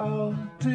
out.